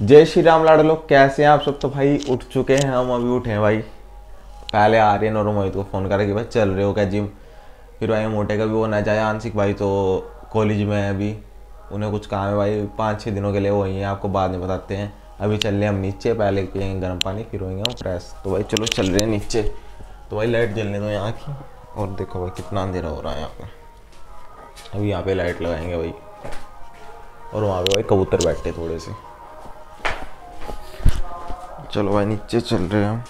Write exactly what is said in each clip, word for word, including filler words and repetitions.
जय श्री राम लाडलो, कैसे हैं आप सब। तो भाई उठ चुके हैं हम, अभी उठे हैं भाई। पहले आर्यन और मोहित को फ़ोन करा कि भाई चल रहे हो क्या जिम। फिर भाई मोटे का भी वो ना जाए आंशिक भाई, तो कॉलेज में है अभी, उन्हें कुछ काम है भाई, पाँच छः दिनों के लिए वही हैं, आपको बाद में बताते हैं। अभी चल रहे हैं हम नीचे, पहले पियेंगे गर्म पानी, फिर होंगे हम फ्रेश। तो भाई चलो चल रहे हैं नीचे। तो भाई लाइट जलने दो यहाँ की, और देखो भाई कितना अंधेरा हो रहा है यहाँ पर। अभी यहाँ पर लाइट लगाएंगे भाई, और वहाँ पर भाई कबूतर बैठते थोड़े से। चलो भाई नीचे चल रहे हैं हम।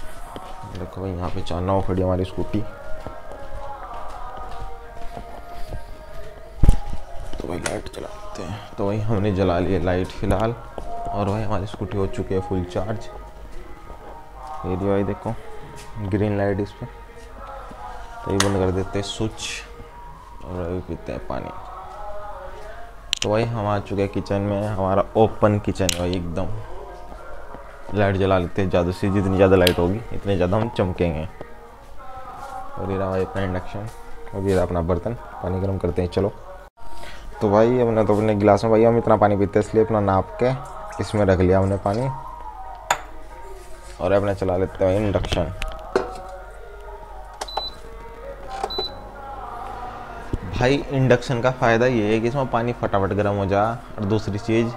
देखो भाई यहाँ पे चाना हो खड़ी हमारी स्कूटी। तो भाई लाइट जलाते हैं। तो भाई हमने जला लिए लाइट फिलहाल, और भाई हमारी स्कूटी हो चुकी है फुल चार्ज। ये दिया भाई देखो ग्रीन लाइट इस पर, तो ये बंद कर देते हैं स्विच, और अभी पीते हैं पानी। तो भाई हम आ चुके हैं किचन में, हमारा ओपन किचन है भाई एकदम। लाइट जला लेते हैं ज़्यादा से, जितनी ज़्यादा लाइट होगी इतने ज़्यादा हम चमकेंगे। और ये रहा भाई अपना इंडक्शन, और ये रहा अपना बर्तन, पानी गर्म करते हैं चलो। तो भाई हमने तो अपने गिलास में, भाई हम इतना पानी पीते हैं इसलिए अपना नाप के इसमें रख लिया हमने पानी। और अपना चला लेते हैं इंडक्शन। भाई इंडक्शन का फ़ायदा ये है कि इसमें पानी फटाफट गर्म हो जा, और दूसरी चीज़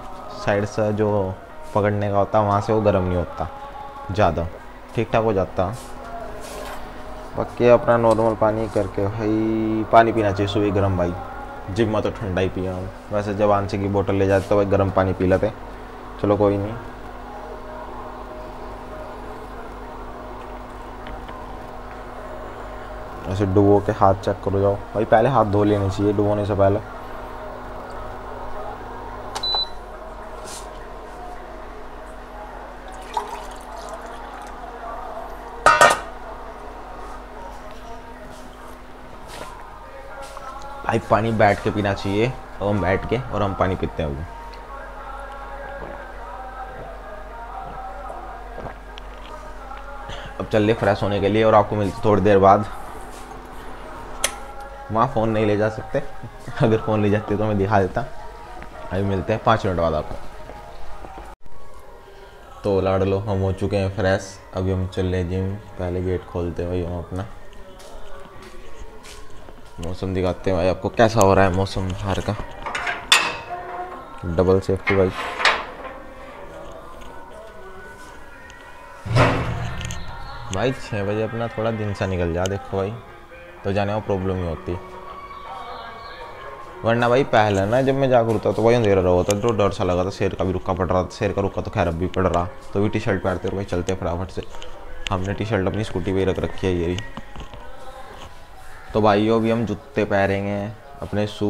साइड से जो पकड़ने का होता वहाँ से वो गर्म नहीं होता ज़्यादा, ठीक ठाक हो जाता। बाकी अपना नॉर्मल पानी करके भाई पानी पीना चाहिए सुबह गर्म। भाई जिम में तो ठंडा ही पिया हूँ, वैसे जब आंसे की बोतल ले जाते तो भाई गर्म पानी पी लेते। चलो कोई नहीं। ऐसे डुबो के हाथ चेक करो जाओ भाई, पहले हाथ धो लेने चाहिए डुबोने से पहले। भाई पानी बैठ के पीना चाहिए, और हम बैठ के और हम पानी पीते हैं। अब चल रहे फ्रेश होने के लिए, और आपको मिलते थोड़ी देर बाद। वहाँ फ़ोन नहीं ले जा सकते, अगर फ़ोन ले जाते तो मैं दिखा देता। अभी मिलते हैं पाँच मिनट बाद आपको। तो लाडलो हम हो चुके हैं फ्रेश, अभी हम चल रहे जिम। पहले गेट खोलते हैं भाई हम अपना, मौसम दिखाते हैं भाई आपको कैसा हो रहा है मौसम बाहर का। डबल सेफ्टी भाई। भाई छः बजे अपना थोड़ा दिन सा निकल जा, देखो भाई तो जाने में प्रॉब्लम ही होती, वरना भाई पहले ना जब मैं जागरूक था तो भाई अंधेरा रहा होता, तो डर सा लगा था। शेर का भी रुका पड़ रहा था, शेर का रुका तो खैर अब भी पड़ रहा, तो भी टी शर्ट पहनते हुए भाई चलते फटाफट से। हमने टी शर्ट अपनी स्कूटी पर रख रखी है ये भी। तो भाइयों भी हम जूते पहरेंगे अपने, शू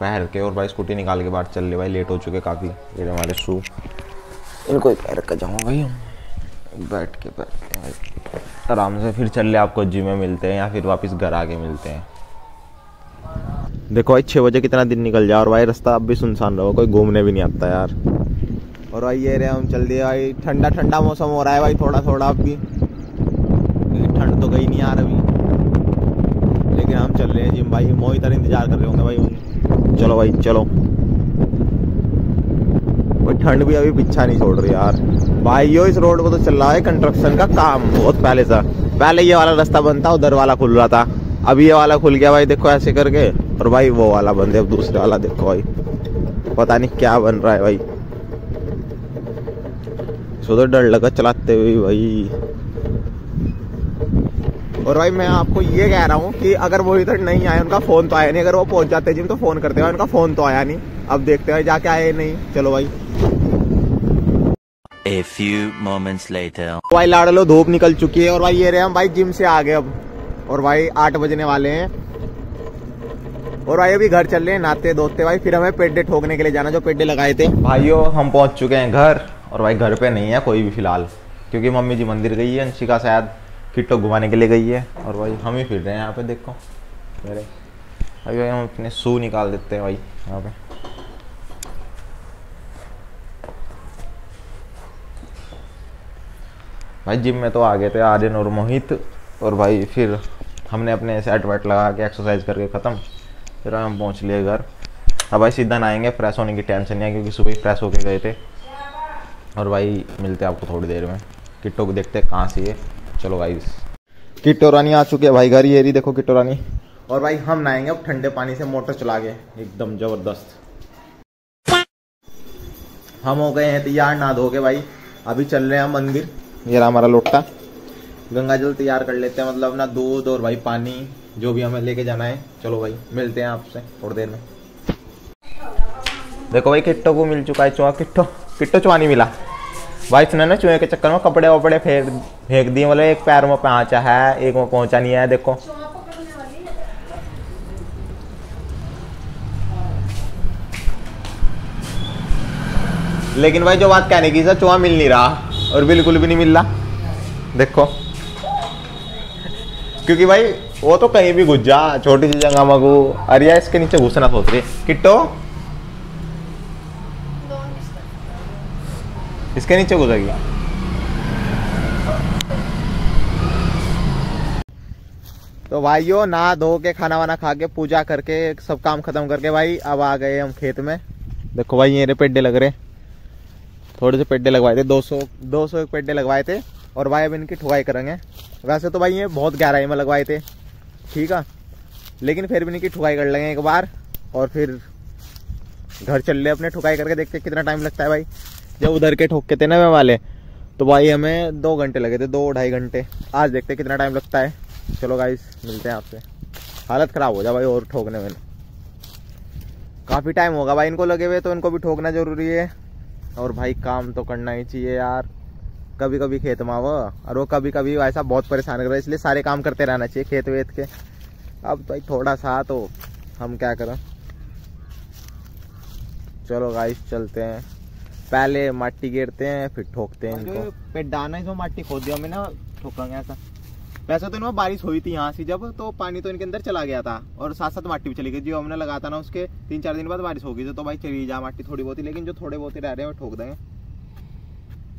पहन के, और भाई स्कूटी निकाल के बाहर चल रहे। भाई लेट हो चुके काफ़ी, ये हमारे शू इनको ही पैर कर जाऊँगा भाई। हम बैठ के बैठते हैं भाई आराम से, फिर चल रहे आपको जिम में मिलते हैं, या फिर वापस घर आके मिलते हैं। देखो भाई छः बजे कितना दिन निकल जाए, और भाई रास्ता अब भी सुनसान रहो, कोई घूमने भी नहीं आता यार। और भाई ये रहे हम चल दिए भाई, ठंडा ठंडा मौसम हो रहा है भाई थोड़ा थोड़ा अब भी, लेकिन ठंड तो गई नहीं यार अभी। हम चल रहे हैं जिम भाई, मोहित और इंतजार कर रहे होंगे भाई। चलो भाई चलो, भाई ठंड भी अभी पीछा नहीं छोड़ रही यार। भाइयों इस रोड को तो चल रहा है कंस्ट्रक्शन का काम बहुत पहले से। पहले ये वाला रास्ता बनता, उधर वाला खुल रहा था, अब ये वाला खुल गया भाई देखो ऐसे करके, और भाई वो वाला बंद है अब दूसरा वाला। देखो भाई पता नहीं क्या बन रहा है भाई, सो तो डर लगा चलाते हुए भाई। और भाई मैं आपको ये कह रहा हूँ कि अगर वो इधर नहीं आए, उनका फ़ोन तो आया नहीं, अगर वो पहुँच जाते जिम तो फ़ोन करते हैं, उनका फ़ोन तो आया नहीं। अब देखते हैं जाके आए नहीं। चलो भाई A few moments later. भाई लाडलो धूप निकल चुकी है, और भाई ये रहे हम भाई जिम से आ गए अब, और भाई आठ बजने वाले हैं, और भाई अभी घर चल रहे हैं नहाते धोते। भाई फिर हमें पेडे ठोकने के लिए जाना, जो पेडे लगाए थे। भाइयों हम पहुँच चुके हैं घर, और भाई घर पे नहीं है कोई भी फिलहाल, क्योंकि मम्मी जी मंदिर गई है, अंशिका शायद किट्टो घुमाने के लिए गई है, और भाई हम ही फिर रहे हैं यहाँ पे। देखो मेरे अभी भाई हम अपने शू निकाल देते हैं भाई यहाँ पे। भाई जिम में तो आ गए थे आर्यन और मोहित, और भाई फिर हमने अपने सेट वेट लगा के एक्सरसाइज करके ख़त्म, फिर हम पहुँच लिए घर। अब भाई सीधा नहाएंगे, फ्रेश होने की टेंशन नहीं है, क्योंकि सुबह फ्रेश होके गए थे। और भाई मिलते हैं आपको थोड़ी देर में। किट्टो को देखते हैं कहाँ से है। चलो भाई किट्टो रानी आ चुके हैं भाई घर। ये रही देखो किट्टो रानी। और भाई हम नहाएंगे अब ठंडे पानी से मोटर चला के, एकदम जबरदस्त। हम हो गए हैं तैयार ना धो के भाई। अभी चल रहे हैं मंदिर। ये रहा हमारा लोटा, गंगा जल तैयार कर लेते हैं, मतलब ना दूध और भाई पानी जो भी हमें लेके जाना है। चलो भाई मिलते हैं आपसे थोड़ी देर में। देखो भाई किट्टो को मिल चुका है चूहा। किट्टो किट्टो चूहा नहीं मिला भाई। सुना ना चूहे के चक्कर में कपड़े वपड़े फेंक फेंक दिए, मतलब एक पैर में पहुंचा है एक में पहुंचा नहीं है। देखो लेकिन भाई जो बात कहने की सर चूहा मिल नहीं रहा और बिल्कुल भी नहीं मिल रहा। देखो क्योंकि भाई वो तो कहीं भी घुस जा, छोटी सी जगह मगू। अरे इसके नीचे घुसना सोच रही किट्टो, इसके नीचे घुसेगी। तो भाइयों ना धो के खाना वाना खा के पूजा करके सब काम खत्म करके भाई अब आ गए हम खेत में। देखो भाई ये पेड्डे लग रहे, थोड़े से पेड्डे लगवाए थे, दो सौ दो सौ एक पेड्डे लगवाए थे। और भाई अब इनकी ठुकाई करेंगे। वैसे तो भाई ये बहुत गहराई में लगवाए थे, ठीक है, लेकिन फिर भी इनकी ठुकाई कर लेंगे एक बार और फिर घर चल रहे अपने। ठुकाई करके देखते कितना टाइम लगता है भाई। जब उधर के ठोक के थे ना वे वाले तो भाई हमें दो घंटे लगे थे, दो ढाई घंटे। आज देखते कितना टाइम लगता है। चलो गाइस मिलते हैं आपसे। हालत ख़राब हो जा भाई और ठोकने में काफ़ी टाइम होगा भाई इनको लगे हुए, तो इनको भी ठोकना ज़रूरी है। और भाई काम तो करना ही चाहिए यार, कभी कभी खेत में वो और वो कभी कभी ऐसा बहुत परेशान कर रहा है, इसलिए सारे काम करते रहना चाहिए खेत वेत के। अब भाई थोड़ा सा तो हम क्या करें। चलो गाइस चलते हैं, पहले माटी घेरते हैं फिर ठोकते हैं इनको। पेड्डा है इसमें माटी खोद दिया मैंने, ठोकेंगे ऐसा। वैसे तो इनमें बारिश हुई थी यहाँ से, जब तो पानी तो इनके अंदर चला गया था और साथ साथ माटी भी चली गई। जो हमने लगा था ना उसके तीन चार दिन बाद बारिश होगी तो भाई चली जा माटी थोड़ी बहुत ही, लेकिन जो थोड़े बहुत ही रह रहे हैं वो ठोक देंगे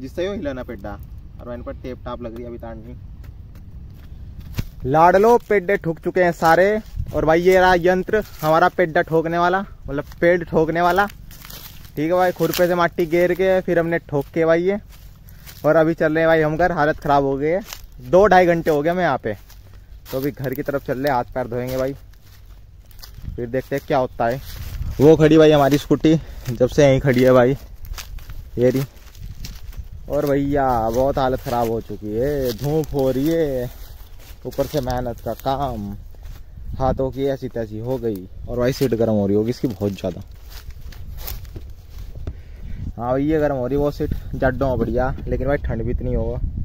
जिससे वो हिलाना पेड्डा। और इन पर टेप टाप लग रही है अभी तांडनी। लाड़ लो पेड्डे ठोक चुके हैं सारे। और भाई ये रहा यंत्र हमारा पेड्डा ठोकने वाला, मतलब पेड़ ठोकने वाला, ठीक है भाई। खुरपे से माटी घेर के फिर हमने ठोक के भाई ये। और अभी चल रहे हैं भाई हम घर, हालत ख़राब हो गई है। दो ढाई घंटे हो गए मैं यहाँ पे, तो अभी घर की तरफ चल रहे, हाथ पैर धोएंगे भाई, फिर देखते हैं क्या होता है। वो खड़ी भाई हमारी स्कूटी, जब से यहीं खड़ी है भाई ये रही। और भैया बहुत हालत ख़राब हो चुकी है, धूप हो रही है, ऊपर से मेहनत का काम, हाथों की ऐसी तैसी हो गई। और भाई सीट गर्म हो रही होगी इसकी बहुत ज़्यादा। हाँ भैया गर्म हो रही है वो सीट, जड्डों बढ़िया, लेकिन भाई ठंड भी इतनी होगा।